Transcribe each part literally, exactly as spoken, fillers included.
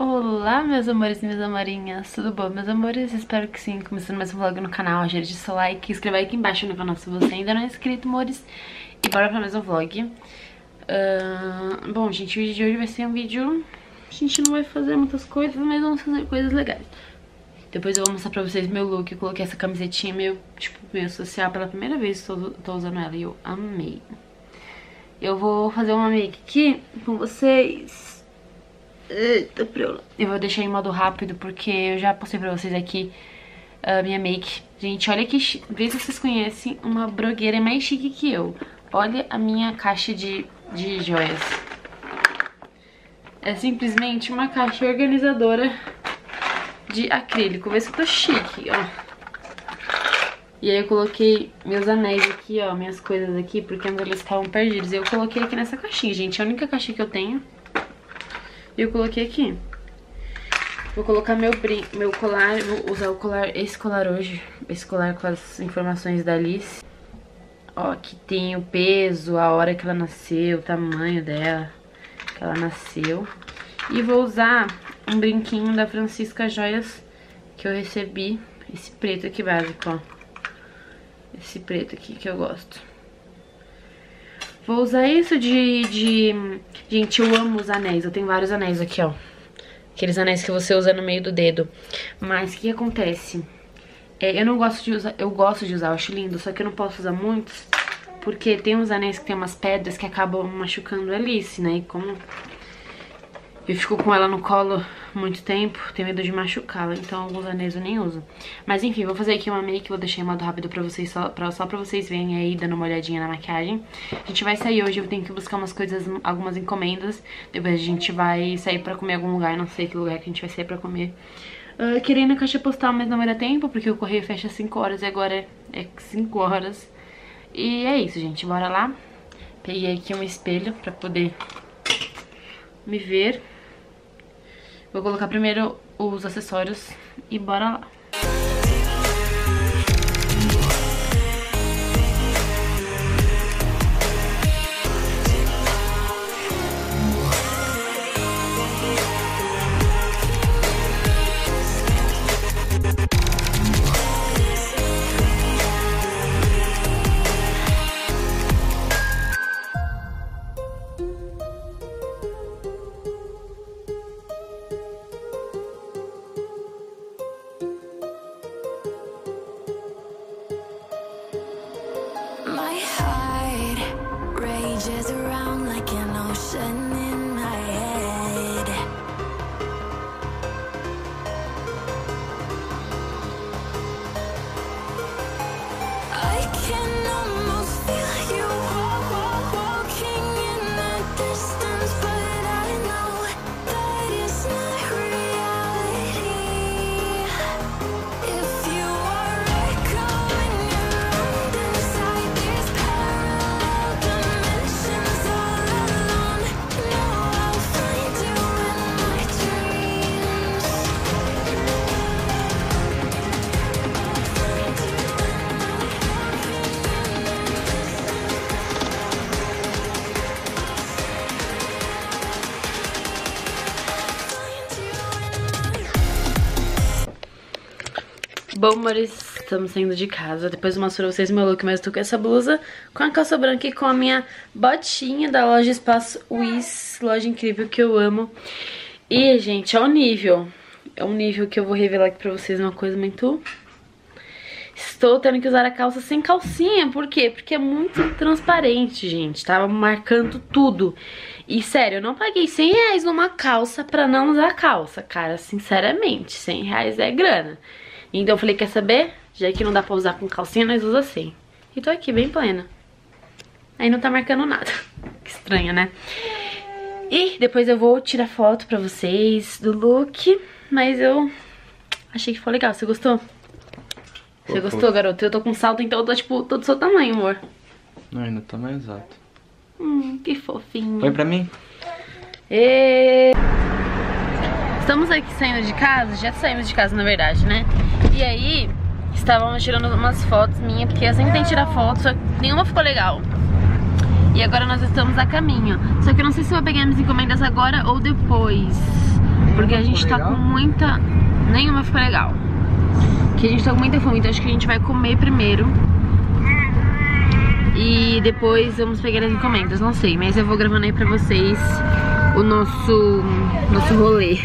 Olá, meus amores e minhas amorinhas, tudo bom, meus amores? Espero que sim, começando mais um vlog no canal, já deixa seu like, inscreva aqui embaixo no canal se você ainda não é inscrito, amores, e bora pra mais um vlog. Uh, bom, gente, o vídeo de hoje vai ser um vídeo, a gente não vai fazer muitas coisas, mas vamos fazer coisas legais. Depois eu vou mostrar pra vocês meu look, eu coloquei essa camisetinha meio, tipo, meio social pela primeira vez, tô, tô usando ela e eu amei. Eu vou fazer uma make aqui com vocês. Eita, eu vou deixar em modo rápido porque eu já postei pra vocês aqui a minha make. Gente, olha que chique. Vê se vocês conhecem uma blogueira mais chique que eu. Olha a minha caixa de, de joias. É simplesmente uma caixa organizadora de acrílico. Vê se eu tô chique, ó. E aí eu coloquei meus anéis aqui, ó, minhas coisas aqui, porque eles estavam perdidos. Eu coloquei aqui nessa caixinha, gente. É a única caixa que eu tenho. E eu coloquei aqui. Vou colocar meu, meu colar. Vou usar o colar, esse colar hoje. Esse colar com as informações da Alice. Ó, que tem o peso, a hora que ela nasceu, o tamanho dela, que ela nasceu. E vou usar um brinquinho da Francisca Joias que eu recebi. Esse preto aqui básico, ó. Esse preto aqui que eu gosto. Vou usar isso de, de... Gente, eu amo os anéis. Eu tenho vários anéis aqui, ó. Aqueles anéis que você usa no meio do dedo. Mas o que acontece? É, eu não gosto de usar... Eu gosto de usar, eu acho lindo. Só que eu não posso usar muitos. Porque tem uns anéis que tem umas pedras que acabam machucando a Alice, né? E como eu fico com ela no colo muito tempo, tenho medo de machucá-la. Então alguns anéis eu nem uso. Mas enfim, vou fazer aqui uma make. Vou deixar em modo rápido pra vocês, só pra, só pra vocês verem aí, dando uma olhadinha na maquiagem. A gente vai sair hoje, eu tenho que buscar umas coisas, algumas encomendas. Depois a gente vai sair pra comer em algum lugar, não sei que lugar que a gente vai sair pra comer. uh, Queria ir na caixa postal, mas não vai dar tempo, porque o correio fecha às cinco horas e agora é cinco horas. E é isso, gente, bora lá. Peguei aqui um espelho pra poder me ver. Vou colocar primeiro os acessórios e bora lá. Bom, amores, estamos saindo de casa. Depois eu mostro pra vocês meu look, mas eu tô com essa blusa, com a calça branca e com a minha botinha da loja Espaço Wiz, loja incrível que eu amo. E, gente, é um nível. É um nível que eu vou revelar aqui pra vocês uma coisa muito... Estou tendo que usar a calça sem calcinha. Por quê? Porque é muito transparente, gente. Tava marcando tudo. E, sério, eu não paguei cem reais numa calça pra não usar a calça, cara. Sinceramente, cem reais é grana. Então eu falei, quer saber? Já que não dá pra usar com calcinha, nós usa assim. E tô aqui, bem plena. Aí não tá marcando nada. Que estranho, né? E depois eu vou tirar foto pra vocês do look. Mas eu achei que foi legal. Você gostou? Você gostou, garoto? Eu tô com salto, então eu tô, tipo, todo do seu tamanho, amor. Não, ainda tá mais alto. Hum, que fofinho. Foi pra mim? E... Estamos aqui saindo de casa. Já saímos de casa, na verdade, né? E aí, estavam tirando umas fotos minhas, porque eu sempre tentei tirar foto, só que nenhuma ficou legal. E agora nós estamos a caminho. Só que eu não sei se eu vou pegar minhas encomendas agora ou depois. porque a gente tá com muita... Nenhuma ficou legal. Porque a gente tá com muita fome, então acho que a gente vai comer primeiro. E depois vamos pegar as encomendas, não sei. Mas eu vou gravando aí pra vocês o nosso, nosso rolê.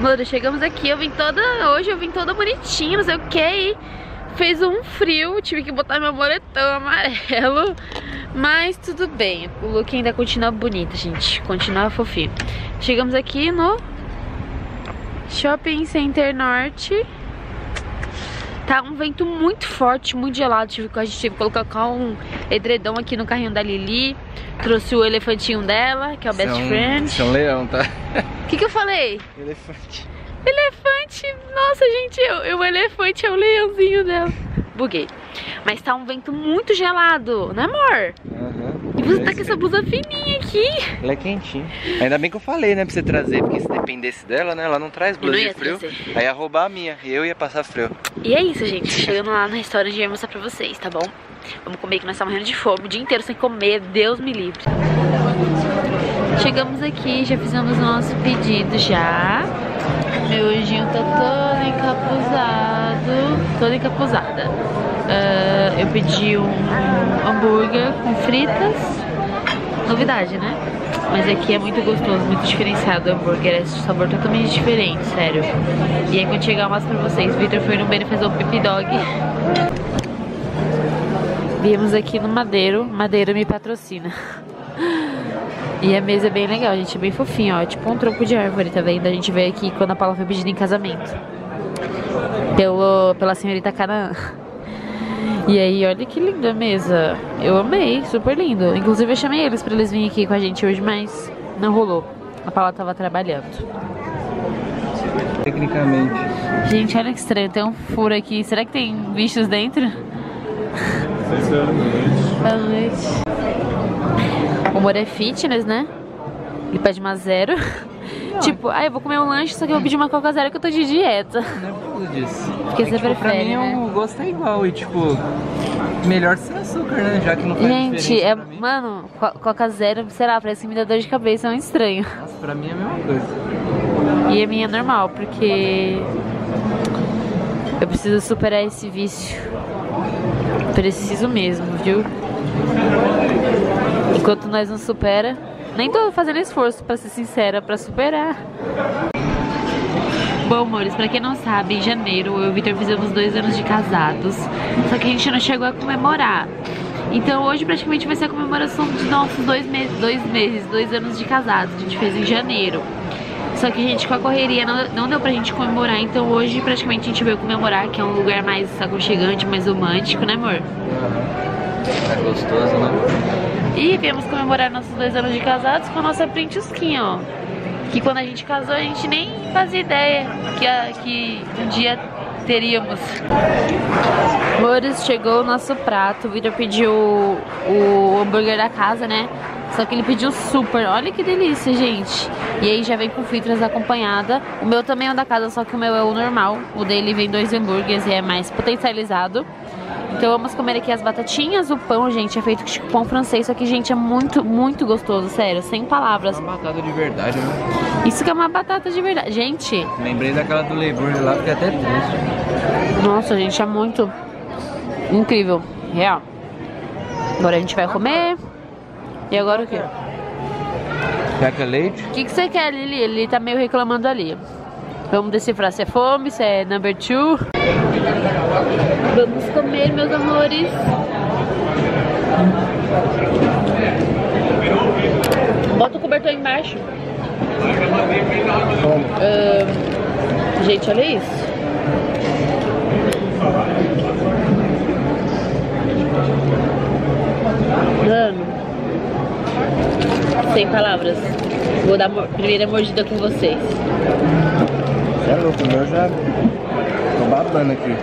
Mano, chegamos aqui, eu vim toda... Hoje eu vim toda bonitinha, não sei o que. Fez um frio, tive que botar meu moletom amarelo. Mas tudo bem, o look ainda continua bonito, gente. Continua fofinho. Chegamos aqui no Shopping Center Norte. Tá um vento muito forte, muito gelado. Tive, a gente tive que colocar um edredom aqui no carrinho da Lili. Trouxe o elefantinho dela, que é o best são, friend. São leão, tá? O que que eu falei? Elefante. Elefante? Nossa, gente, eu, eu, o elefante é o leãozinho dela. Buguei. Mas tá um vento muito gelado, né, amor? Uhum. E você tá com essa blusa fininha aqui. Ela é quentinha. Ainda bem que eu falei, né, pra você trazer. Porque se dependesse dela, né, ela não traz blusa de frio. Aí ia roubar a minha e eu ia passar frio. E é isso, gente. Chegando lá no restaurante, a gente vai mostrar pra vocês, tá bom? Vamos comer que nós estamos morrendo de fome. O dia inteiro sem comer, Deus me livre. Chegamos aqui, já fizemos o nosso pedido já. Meu anjinho tá todo encapuzado. Toda encapuzada. Uh, eu pedi um hambúrguer com fritas. Novidade, né? Mas aqui é muito gostoso, muito diferenciado o hambúrguer. É um sabor totalmente diferente, sério. E aí quando chegar eu mostro pra vocês. O Victor foi no banheiro fazer o pipi dog. Viemos aqui no Madero. Madero me patrocina. E a mesa é bem legal, gente, é bem fofinho, ó, é tipo um tronco de árvore, tá vendo? A gente veio aqui quando a Paula foi pedida em casamento Pelo, pela senhorita Canaã. E aí, olha que linda a mesa, eu amei, super lindo. Inclusive eu chamei eles pra eles virem aqui com a gente hoje, mas não rolou, a Paula tava trabalhando. Tecnicamente. Gente, olha que estranho, tem um furo aqui, será que tem bichos dentro? Boa noite. O humor é fitness, né? Ele pede uma zero. Não, tipo, ah, eu vou comer um lanche, só que eu vou pedir uma Coca zero que eu tô de dieta. Não é por causa disso. Porque é você que, tipo, prefere, pra mim, né? O gosto é igual e, tipo, melhor sem açúcar, né? Já que não faz diferença. Gente, é, mano, Coca zero, sei lá, parece que me dá dor de cabeça, é um estranho. Nossa, pra mim é a mesma coisa. E a minha é normal, porque eu preciso superar esse vício. Preciso mesmo, viu? Enquanto nós não supera, nem tô fazendo esforço, pra ser sincera, pra superar. Bom, amores, pra quem não sabe, em janeiro eu e o Victor fizemos dois anos de casados. Só que a gente não chegou a comemorar. Então hoje praticamente vai ser a comemoração dos nossos dois meses, dois meses, dois anos de casados. A gente fez em janeiro. Só que, gente, com a correria não, não deu pra gente comemorar. Então hoje praticamente a gente veio comemorar, que é um lugar mais aconchegante, mais romântico, né, amor? É gostoso, né? E viemos comemorar nossos dois anos de casados com a nossa printosquinha, ó. Que quando a gente casou, a gente nem fazia ideia que, a, que um dia teríamos. Amores, chegou o nosso prato. O Victor pediu o, o hambúrguer da casa, né? Só que ele pediu super. Olha que delícia, gente. E aí já vem com fritas acompanhada. O meu também é o da casa, só que o meu é o normal. O dele vem dois hambúrgueres e é mais potencializado. Então vamos comer aqui as batatinhas. O pão, gente, é feito com pão francês. Isso aqui, gente, é muito, muito gostoso, sério. Sem palavras. É uma batata de verdade, né? Isso que é uma batata de verdade. Gente, lembrei daquela do Leiburg lá, porque até triste. Nossa, gente, é muito incrível. Real. Agora a gente vai comer. E agora o quê? Quer que é leite? O que, que você quer, Lili? Ele tá meio reclamando ali. Vamos decifrar se é fome, se é number two. Vamos comer, meus amores. Bota o cobertor embaixo. Uh, gente, olha isso. Mano. Sem palavras. Vou dar a primeira mordida com vocês. Você é louco, meu já... Tô babando aqui.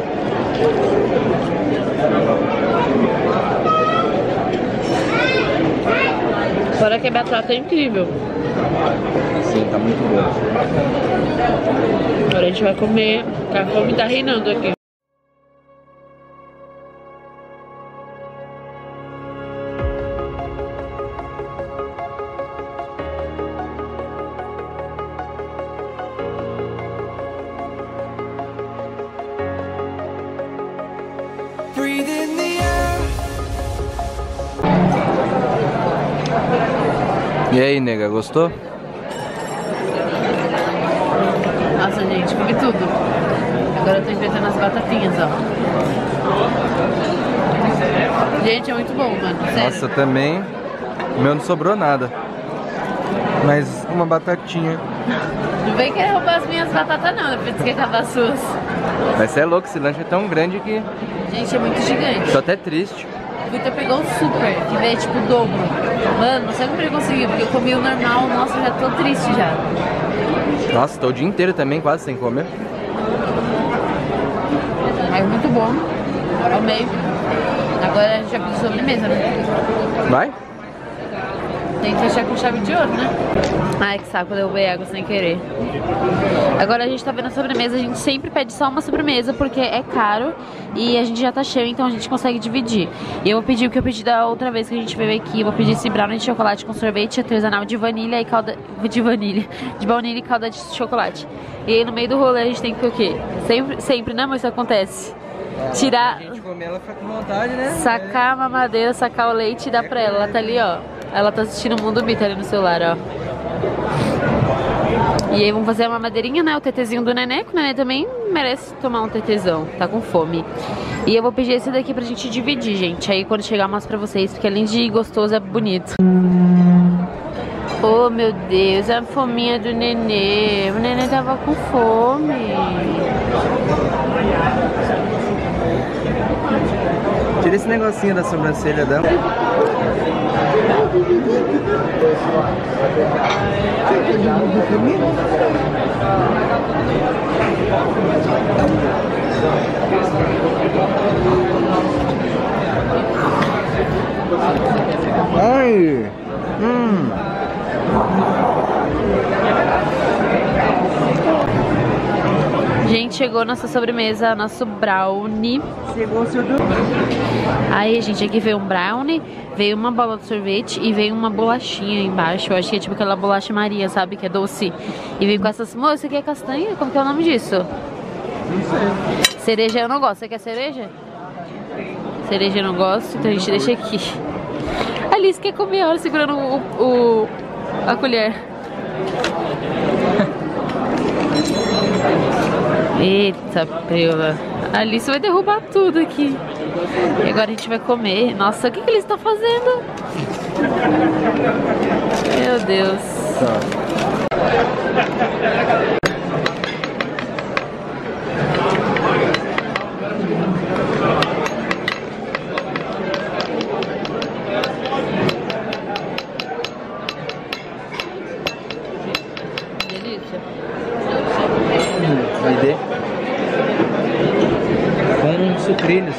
Fora que a batata é incrível. Sim, tá muito bom. Agora a gente vai comer. A fome tá reinando aqui. E aí, nega, gostou? Nossa, gente, comi tudo. Agora eu tô inventando as batatinhas, ó. Gente, é muito bom, mano. Sério. Nossa, também. O meu não sobrou nada. Mas uma batatinha. Não vem querer roubar as minhas batatas, não. Depois que acabar as suas. Mas você é louco, esse lanche é tão grande que... Gente, é muito gigante. Tô até triste. Então pegou um super, que veio tipo o dobro. Mano, não sei como ele conseguiu, porque eu comi o normal, nossa, eu já tô triste já. Nossa, tô o dia inteiro também, quase sem comer. Mas muito bom, amei. Agora a gente já pediu sobremesa, né? Vai? Tem que fechar com chave de ouro, né? Ai, que saco, eu bebi água sem querer. Agora a gente tá vendo a sobremesa, a gente sempre pede só uma sobremesa, porque é caro e a gente já tá cheio, então a gente consegue dividir. E eu vou pedir o que eu pedi da outra vez que a gente veio aqui, eu vou pedir esse brownie de chocolate com sorvete artesanal de vanilha e calda... de vanilha, de baunilha e calda de chocolate. E aí no meio do rolê a gente tem que o quê? Sempre, sempre, né, mas isso acontece. Tirar... A gente comer, ela fica com vontade, né? Sacar a mamadeira, sacar o leite e dar pra ela, ela tá ali, ó. Ela tá assistindo o Mundo Bita ali no celular, ó. E aí vamos fazer uma mamadeirinha, né? O tetezinho do nenê, que o nenê também merece tomar um tetezão. Tá com fome. E eu vou pedir esse daqui pra gente dividir, gente. Aí quando chegar eu mostro pra vocês, porque além de gostoso, é bonito. Oh, meu Deus, a fominha do nenê. O nenê tava com fome. Tira esse negocinho da sobrancelha dela. Ai, hum. Gente, chegou nossa sobremesa, nosso brownie. Chegou o seu brownie. Aí, gente, aqui veio um brownie, veio uma bola de sorvete e veio uma bolachinha embaixo. Eu acho que é tipo aquela bolacha Maria, sabe? Que é doce. E veio com essas... Moça, isso aqui é castanha? Como que é o nome disso? Não sei. Cereja eu não gosto. Você quer cereja? Cereja eu não gosto, então a gente deixa aqui. A Alice quer comer, olha, segurando o, o, a colher. Eita, preula. A Alice vai derrubar tudo aqui. E agora a gente vai comer. Nossa, o que, que eles estão fazendo? Meu Deus. Delícia. Vai ver. Com sucrilhos.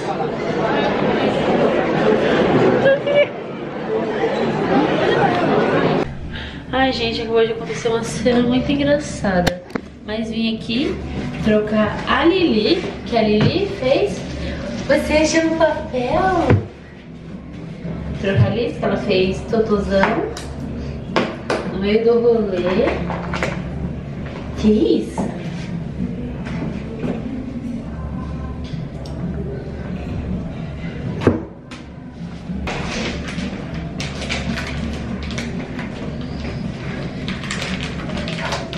Ai, gente, acabou de acontecer uma cena muito engraçada. Mas vim aqui trocar a Lili, que a Lili fez. Você achou no papel? Trocar a Lili, que ela fez totozão no meio do rolê. Que isso?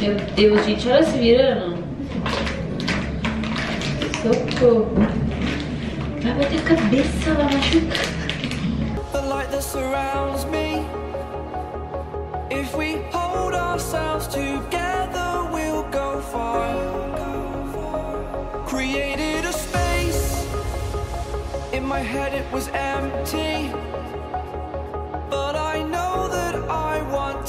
Meu Deus, gente, olha se virando. Socorro. Vai bater a cabeça, ela machuca. The light that surrounds me. If we hold ourselves together, we'll go far. Created a space. In my head it was empty. But I know that I want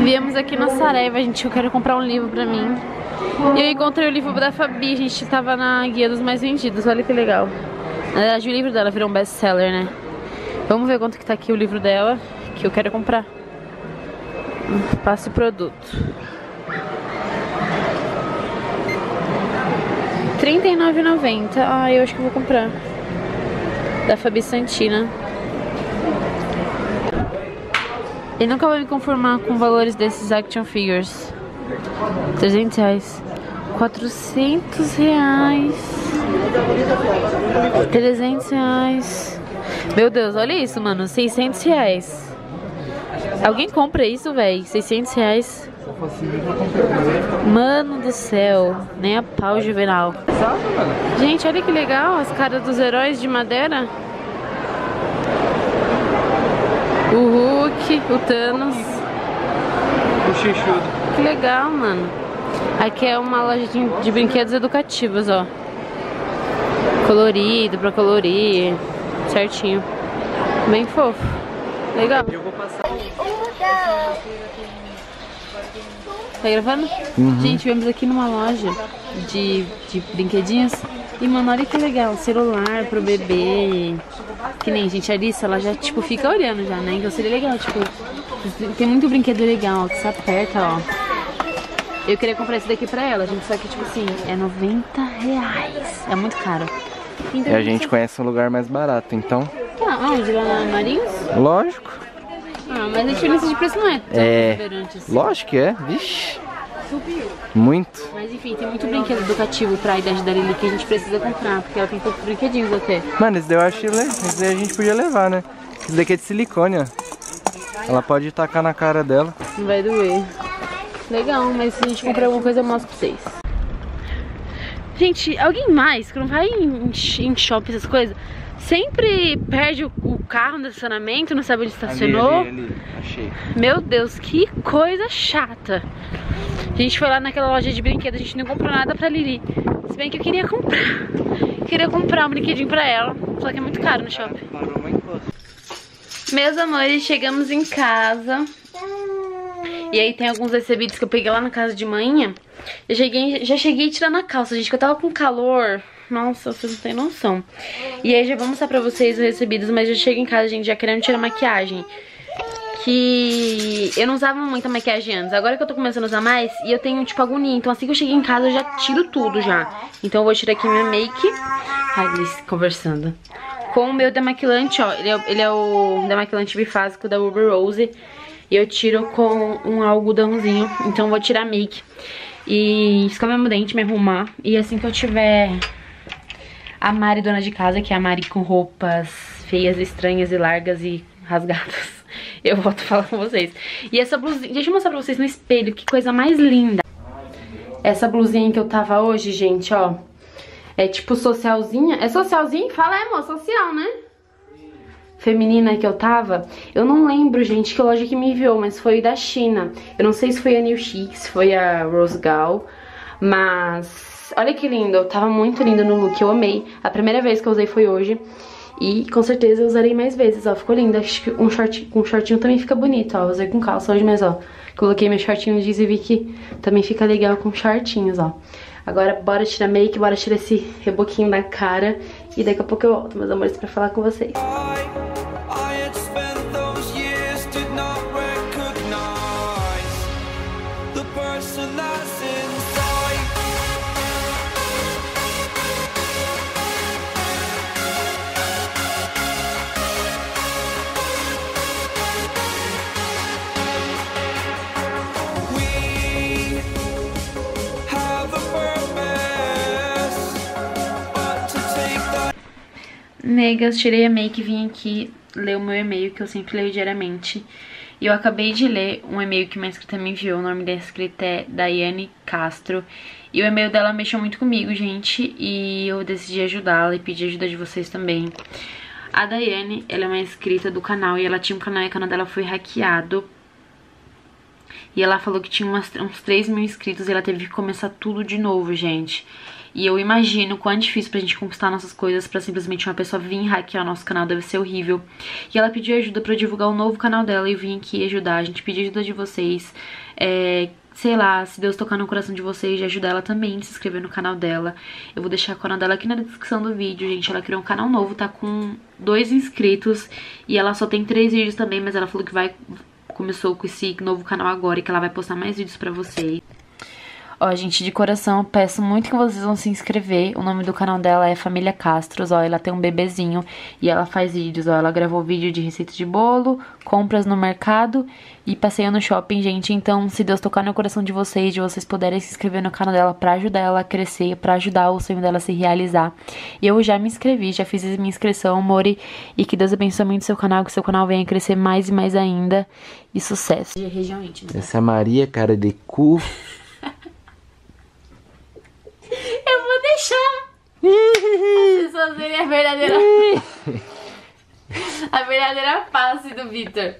Viemos aqui na Saraiva, gente, eu quero comprar um livro pra mim. E eu encontrei o livro da Fabi, a gente tava na guia dos mais vendidos, olha que legal. Na verdade o livro dela virou um best-seller, né? Vamos ver quanto que tá aqui o livro dela, que eu quero comprar. Passe o produto. trinta e nove reais e noventa centavos. Ah, eu acho que vou comprar. Da Fabi Santina. Eu nunca vou me conformar com valores desses action figures. trezentos reais. quatrocentos reais. trezentos reais. Meu Deus, olha isso, mano. seiscentos reais. Alguém compra isso, velho? seiscentos reais. Mano do céu, nem a pau juvenal. Gente, olha que legal as caras dos heróis de Madera. O Hulk, o Thanos. O Xixudo. Que legal, mano. Aqui é uma loja de, de brinquedos educativos, ó. Colorido, pra colorir. Certinho. Bem fofo. Legal. Eu vou passar. Tá gravando? Uhum. Gente, viemos aqui numa loja de, de brinquedinhos. E, mano, olha que legal. Celular pro bebê. Que nem, gente, a Alice, ela já, tipo, fica olhando já, né? Então seria legal, tipo... Tem muito brinquedo legal, ó, que se aperta, ó. Eu queria comprar esse daqui pra ela, gente. Só que, tipo assim, é noventa reais. É muito caro. Então, e a gente conhece um lugar mais barato, então... Ah, onde? Lá na Marinhos? Lógico. Ah, mas a diferença de preço não é tão é, diferente assim. Lógico que é, vixi. Subiu. Muito. Mas enfim, tem muito brinquedo educativo pra idade da Lili que a gente precisa comprar, porque ela tem poucos brinquedinhos até. Mano, esse daí eu acho que a gente podia levar, né? Esse daqui é de silicone, ó. Ela pode tacar na cara dela. Não vai doer. Legal, mas se a gente comprar alguma coisa eu mostro pra vocês. Gente, alguém mais que não vai em, em shopping, essas coisas, sempre perde o, o carro no estacionamento, não sabe onde estacionou. Ali, ali, ali. Achei. Meu Deus, que coisa chata. A gente foi lá naquela loja de brinquedo, a gente não comprou nada pra Lili. Se bem que eu queria comprar. Queria comprar um brinquedinho pra ela, só que é muito caro no shopping. Meus amores, chegamos em casa. E aí tem alguns recebidos que eu peguei lá na casa de manhã. Eu cheguei, já cheguei tirando a calça, gente, que eu tava com calor. Nossa, vocês não têm noção. E aí já vou mostrar pra vocês os recebidos, mas eu chego em casa, gente, já querendo tirar maquiagem. Que eu não usava muita maquiagem antes, agora que eu tô começando a usar mais. E eu tenho, tipo, agonia, então assim que eu cheguei em casa eu já tiro tudo já. Então eu vou tirar aqui minha make. Ai, Liz, conversando. Com o meu demaquilante, ó, ele é, ele é o demaquilante bifásico da Uber Rose. E eu tiro com um algodãozinho, então eu vou tirar make. E escovar meu dente, me arrumar. E assim que eu tiver... A Mari, dona de casa, que é a Mari com roupas feias, estranhas e largas e rasgadas. Eu volto a falar com vocês. E essa blusinha, deixa eu mostrar pra vocês no espelho, que coisa mais linda. Essa blusinha que eu tava hoje, gente, ó. É tipo socialzinha. É socialzinha? Fala, é, amor, social, né? Feminina que eu tava. Eu não lembro, gente, que loja que me enviou, mas foi da China. Eu não sei se foi a New Chic, se foi a Rose Gal, mas... Olha que lindo, tava muito lindo no look, eu amei. A primeira vez que eu usei foi hoje. E com certeza eu usarei mais vezes, ó. Ficou lindo, acho que um, short, um shortinho também fica bonito, ó. Eu usei com calça hoje, mas ó, coloquei meu shortinho jeans e vi que também fica legal com shortinhos, ó. Agora bora tirar make, bora tirar esse reboquinho na cara. E daqui a pouco eu volto, meus amores, pra falar com vocês. Negas, tirei a make e vim aqui ler o meu e-mail que eu sempre leio diariamente. E eu acabei de ler um e-mail que uma inscrita me enviou, o nome da inscrita é Daiane Castro. E o e-mail dela mexeu muito comigo, gente, e eu decidi ajudá-la e pedir ajuda de vocês também. A Daiane, ela é uma inscrita do canal e ela tinha um canal e o canal dela foi hackeado. E ela falou que tinha umas, uns três mil inscritos e ela teve que começar tudo de novo, gente. E eu imagino o quão difícil pra gente conquistar nossas coisas pra simplesmente uma pessoa vir hackear o nosso canal, deve ser horrível. E ela pediu ajuda pra eu divulgar o novo canal dela e eu vim aqui ajudar. A gente pediu ajuda de vocês, é... sei lá, se Deus tocar no coração de vocês, de ajudar ela também a se inscrever no canal dela. Eu vou deixar o canal dela aqui na descrição do vídeo, gente. Ela criou um canal novo, tá com dois inscritos e ela só tem três vídeos também, mas ela falou que vai começou com esse novo canal agora e que ela vai postar mais vídeos pra vocês. Ó, gente, de coração, eu peço muito que vocês vão se inscrever. O nome do canal dela é Família Castros, ó, ela tem um bebezinho e ela faz vídeos, ó, ela gravou vídeo de receita de bolo, compras no mercado e passeio no shopping, gente. Então, se Deus tocar no coração de vocês, de vocês poderem se inscrever no canal dela pra ajudar ela a crescer, pra ajudar o sonho dela a se realizar. E eu já me inscrevi, já fiz minha inscrição, amor, e que Deus abençoe muito o seu canal, que seu canal venha crescer mais e mais ainda e sucesso. De região íntima. Essa Maria, cara de cu... Eu vou deixar as pessoas verem a verdadeira a verdadeira face do Victor.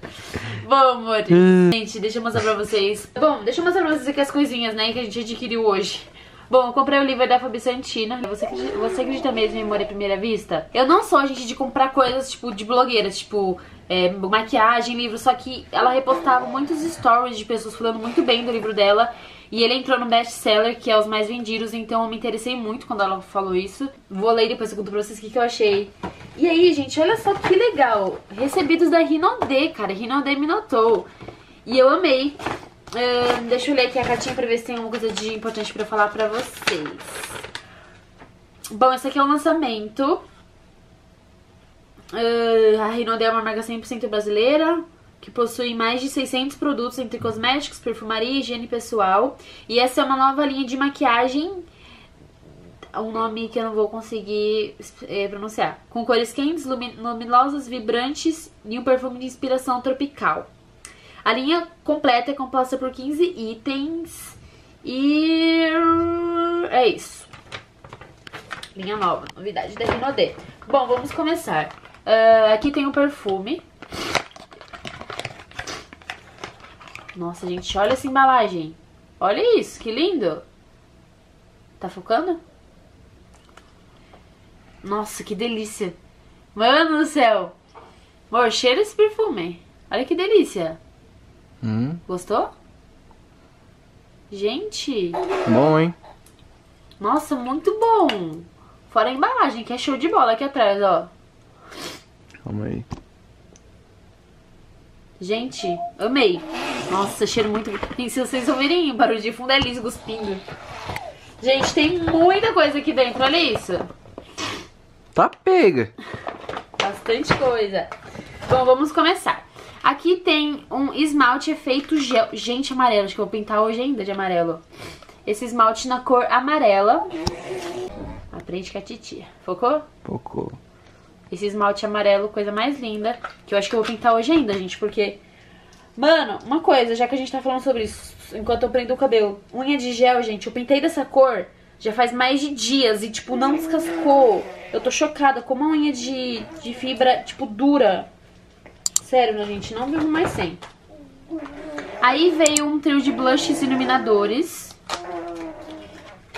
Bom, amor, gente, deixa eu mostrar pra vocês. Bom, deixa eu mostrar pra vocês aqui as coisinhas, né, que a gente adquiriu hoje. Bom, eu comprei o livro da Fabi Santina. Você acredita, você acredita mesmo em amor à primeira vista? Eu não sou, gente, de comprar coisas, tipo, de blogueiras, tipo, é, maquiagem, livro. Só que ela repostava muitos stories de pessoas falando muito bem do livro dela. E ele entrou no best-seller, que é os mais vendidos. Então eu me interessei muito quando ela falou isso. Vou ler e depois eu conto pra vocês o que, que eu achei. E aí, gente, olha só que legal. Recebidos da Hinode, cara. Hinode me notou. E eu amei. Hum, deixa eu ler aqui a cartinha pra ver se tem alguma coisa de importante pra eu falar pra vocês. Bom, esse aqui é um lançamento. Uh, a Hinode é uma marca cem por cento brasileira, que possui mais de seiscentos produtos entre cosméticos, perfumaria e higiene pessoal. E essa é uma nova linha de maquiagem, um nome que eu não vou conseguir é, pronunciar. Com cores quentes, luminosas, vibrantes e um perfume de inspiração tropical. A linha completa é composta por quinze itens e é isso. Linha nova, novidade da Hinode. Bom, vamos começar. Uh, aqui tem o perfume. Nossa, gente, olha essa embalagem. Olha isso, que lindo. Tá focando? Nossa, que delícia. Mano do céu. Amor, cheira esse perfume. Olha que delícia. Hum. Gostou? Gente. Bom, hein? Nossa, muito bom. Fora a embalagem, que é show de bola aqui atrás, ó. Calma aí. Gente, amei. Nossa, cheiro muito... E se vocês ouvirem o barulho de fundo, é liso, cuspindo. Gente, tem muita coisa aqui dentro, olha isso. Tá pega. Bastante coisa. Bom, vamos começar. Aqui tem um esmalte efeito gel. Gente, amarelo, acho que eu vou pintar hoje ainda de amarelo. Esse esmalte na cor amarela. Aprende com a titia. Focou? Focou. Esse esmalte amarelo, coisa mais linda. Que eu acho que eu vou pintar hoje ainda, gente, porque... Mano, uma coisa, já que a gente tá falando sobre isso, enquanto eu prendo o cabelo. Unha de gel, gente, eu pintei dessa cor já faz mais de dias e, tipo, não descascou. Eu tô chocada, como a unha de, de fibra, tipo, dura. Sério, né, gente? Não vivo mais sem. Aí veio um trio de blushes iluminadores.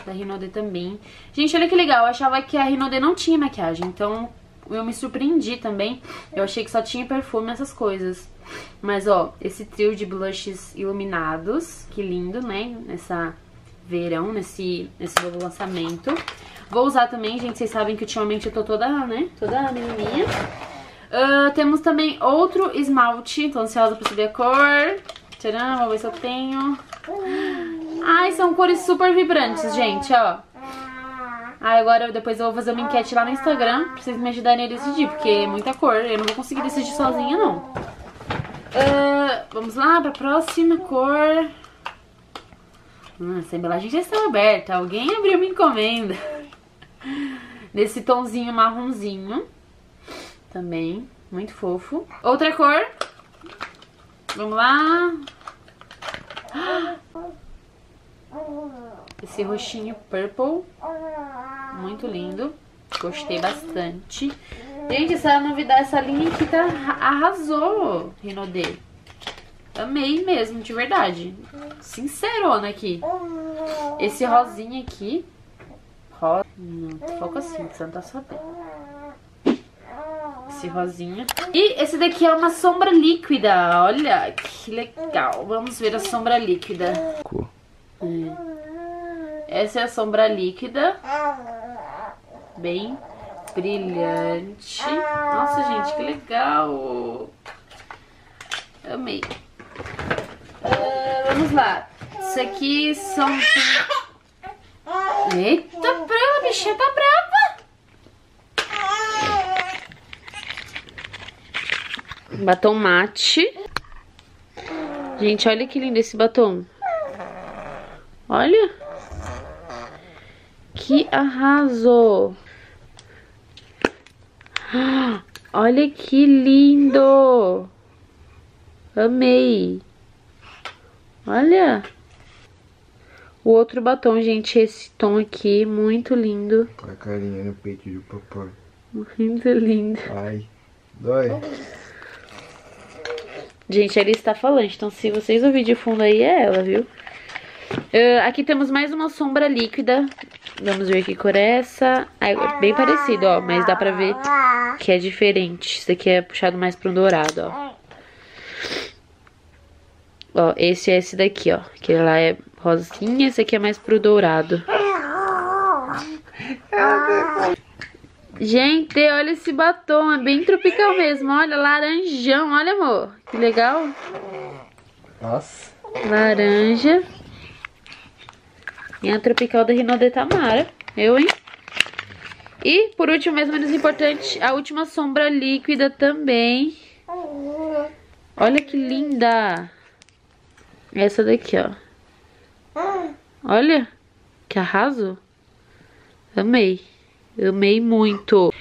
Da Hinode também. Gente, olha que legal, eu achava que a Hinode não tinha maquiagem, então... Eu me surpreendi também. Eu achei que só tinha perfume, essas coisas. Mas, ó, esse trio de blushes iluminados. Que lindo, né? Nessa verão, nesse, nesse novo lançamento. Vou usar também, gente. Vocês sabem que ultimamente eu tô toda, né? Toda menininha. Uh, temos também outro esmalte. Tô ansiosa pra saber a cor. Tcharam, vou ver se eu tenho. Ai, são cores super vibrantes, gente, ó. Ah, agora depois eu vou fazer uma enquete lá no Instagram pra vocês me ajudarem a decidir, porque é muita cor. Eu não vou conseguir decidir sozinha, não. Uh, vamos lá pra próxima cor. Hum, essa embalagem já está aberta. Alguém abriu minha encomenda. Nesse tomzinho marronzinho. Também, muito fofo. Outra cor. Vamos lá. Esse roxinho purple. Muito lindo. Gostei bastante. Gente, essa novidade, essa linha aqui tá, arrasou, Hinode. Amei mesmo, de verdade. Sincerona aqui. Esse rosinha aqui. Coca-Cola. Muito pouco assim, você não tá sabendo. Esse rosinha. E esse daqui é uma sombra líquida. Olha, que legal. Vamos ver a sombra líquida. Essa é a sombra líquida. Bem brilhante. Nossa, gente, que legal. Amei. Uh, vamos lá. Isso aqui são... Eita, pra, a bichinha tá brava. Batom mate. Gente, olha que lindo esse batom. Olha. Que arraso. Olha que lindo. Amei. Olha. O outro batom, gente, esse tom aqui, muito lindo. Com a carinha no peito do papai. Muito lindo. Ai, dói. Gente, ela está falante, então se vocês ouvirem de fundo aí, é ela, viu? Uh, aqui temos mais uma sombra líquida. Vamos ver que cor é essa. Ah, é bem parecido, ó, mas dá pra ver que é diferente. Isso daqui é puxado mais pra um dourado, ó. Ó, esse é esse daqui, ó. Que lá é rosinha, esse aqui é mais pro dourado. Gente, olha esse batom, é bem tropical mesmo, olha, laranjão, olha amor, que legal. Nossa. Laranja. E a tropical da Hinode Tamara, eu, hein. E por último, mas menos importante, a última sombra líquida também. Olha que linda. Essa daqui, ó. Olha, que arraso. Amei. Amei muito.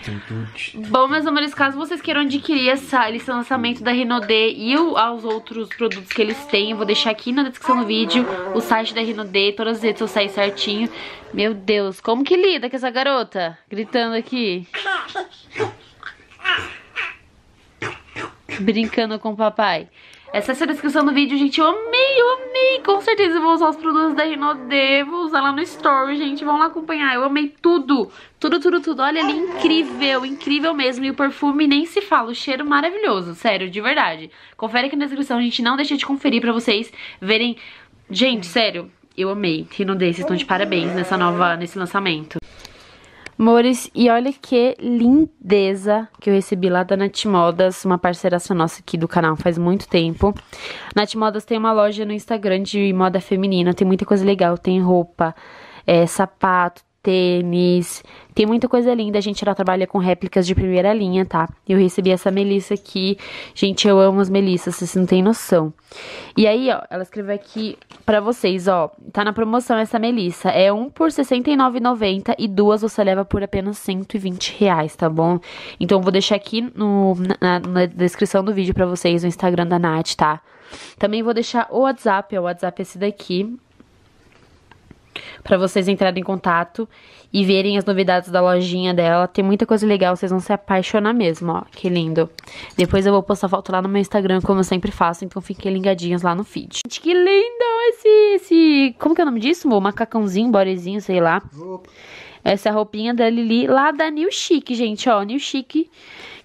Bom, meus amores, caso vocês queiram adquirir essa lista de lançamento da Hinode e o, aos outros produtos que eles têm, eu vou deixar aqui na descrição do vídeo o site da Hinode, todas as redes sociais certinho. Meu Deus, como que lida com essa garota? Gritando aqui. Brincando com o papai. Essa é a descrição do vídeo, gente. Eu amei, eu amei. Com certeza eu vou usar os produtos da Hinode. Vou usar lá no Story, gente. Vão lá acompanhar. Eu amei tudo. Tudo, tudo, tudo. Olha, ele é incrível. Incrível mesmo. E o perfume nem se fala. O cheiro maravilhoso. Sério, de verdade. Confere aqui na descrição, gente. Não deixa de conferir pra vocês verem. Gente, sério. Eu amei. Hinode, vocês estão de parabéns nessa nova, nesse lançamento. Amores, e olha que lindeza que eu recebi lá da Naty Modas, uma parceiraça nossa aqui do canal faz muito tempo. Naty Modas tem uma loja no Instagram de moda feminina, tem muita coisa legal, tem roupa, é, sapato, tênis, tem muita coisa linda. A gente, ela trabalha com réplicas de primeira linha, tá? Eu recebi essa Melissa aqui, gente, eu amo as Melissas, vocês não tem noção. E aí, ó, ela escreveu aqui pra vocês, ó, tá na promoção essa Melissa, é um por sessenta e nove reais e noventa centavos e duas você leva por apenas cento e vinte reais, tá bom? Então eu vou deixar aqui no, na, na descrição do vídeo pra vocês o Instagram da Nath, tá? Também vou deixar o WhatsApp, o WhatsApp é esse daqui, pra vocês entrarem em contato e verem as novidades da lojinha dela. Tem muita coisa legal, vocês vão se apaixonar mesmo, ó. Que lindo. Depois eu vou postar foto lá no meu Instagram, como eu sempre faço. Então fiquem ligadinhos lá no feed. Gente, que lindo esse... esse... Como que é o nome disso? O macacãozinho, borezinho, sei lá. Essa é a roupinha da Lili lá da New Chic, gente, ó. New Chic...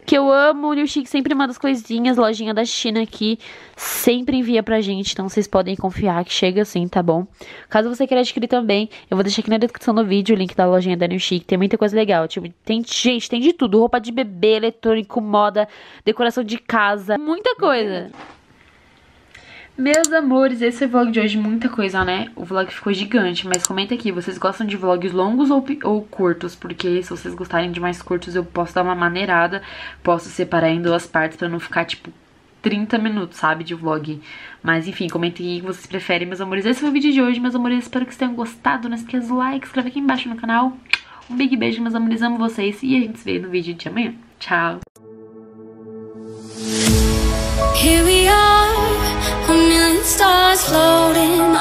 que eu amo, o New Chic sempre manda as coisinhas, lojinha da China aqui, sempre envia pra gente, então vocês podem confiar que chega assim, tá bom? Caso você queira adquirir também, eu vou deixar aqui na descrição do vídeo o link da lojinha da New Chic, tem muita coisa legal, tipo, tem, gente, tem de tudo, roupa de bebê, eletrônico, moda, decoração de casa, muita coisa! Meus amores, esse é o vlog de hoje, muita coisa, né? O vlog ficou gigante, mas comenta aqui, vocês gostam de vlogs longos ou, ou curtos? Porque se vocês gostarem de mais curtos, eu posso dar uma maneirada, posso separar em duas partes pra não ficar, tipo, trinta minutos, sabe, de vlog. Mas, enfim, comenta aqui o que vocês preferem, meus amores. Esse foi o vídeo de hoje, meus amores, espero que vocês tenham gostado. Não esqueça do like, inscreve aqui embaixo no canal. Um big beijo, meus amores, amo vocês e a gente se vê no vídeo de amanhã. Tchau! Here we are, a million stars floating.